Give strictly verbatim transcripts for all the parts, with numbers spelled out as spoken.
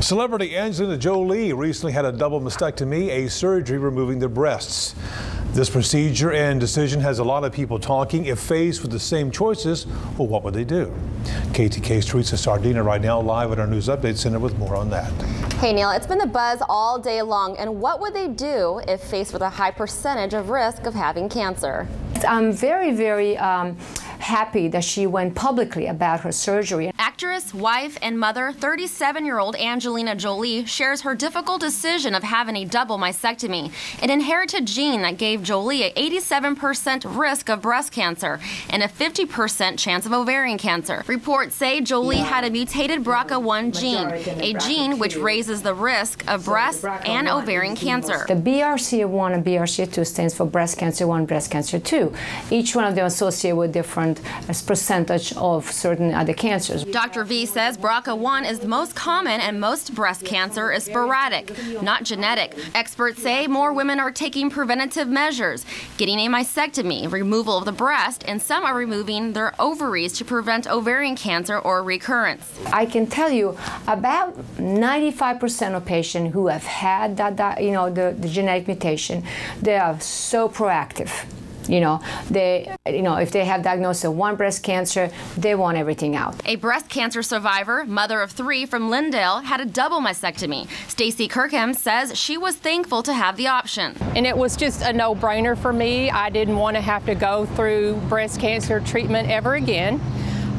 Celebrity Angelina Jolie recently had a double mastectomy, a surgery removing the breasts. This procedure and decision has a lot of people talking. If faced with the same choices, well, what would they do? K T K's Teresa Sardina right now live at our News Update Center with more on that. Hey, Neil, it's been the buzz all day long. And what would they do if faced with a high percentage of risk of having cancer? I'm very, very um, happy that she went publicly about her surgery. Actress, wife, and mother, thirty-seven-year-old Angelina Jolie shares her difficult decision of having a double mastectomy, an inherited gene that gave Jolie an eighty-seven percent risk of breast cancer and a fifty percent chance of ovarian cancer. Reports say Jolie yeah. had a mutated B R C A one gene, a gene which raises the risk of so breast and ovarian cancer. The B R C A one and B R C A two stands for breast cancer one, breast cancer two. Each one of them associated with different percentage of certain other cancers. Doctor V says B R C A one is the most common and most breast cancer is sporadic, not genetic. Experts say more women are taking preventative measures, getting a mastectomy, removal of the breast, and some are removing their ovaries to prevent ovarian cancer or recurrence. I can tell you about ninety-five percent of patients who have had that, that you know, the, the genetic mutation, they are so proactive. You know, they, you know, if they have diagnosed one breast cancer, they want everything out. A breast cancer survivor, mother of three from Lindale, had a double mastectomy. Stacey Kirkham says she was thankful to have the option. And it was just a no-brainer for me. I didn't want to have to go through breast cancer treatment ever again.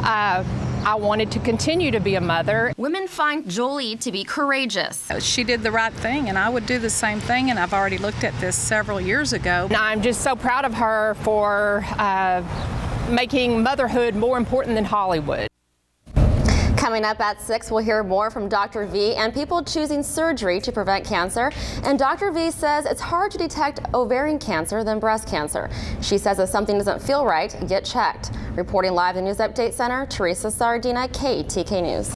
Uh, I wanted to continue to be a mother. Women find Jolie to be courageous. She did the right thing, and I would do the same thing, and I've already looked at this several years ago. And I'm just so proud of her for uh, making motherhood more important than Hollywood. Coming up at six, we'll hear more from Doctor V and people choosing surgery to prevent cancer. And Doctor V says it's hard to detect ovarian cancer than breast cancer. She says if something doesn't feel right, get checked. Reporting live in the News Update Center, Teresa Sardina, K T K News.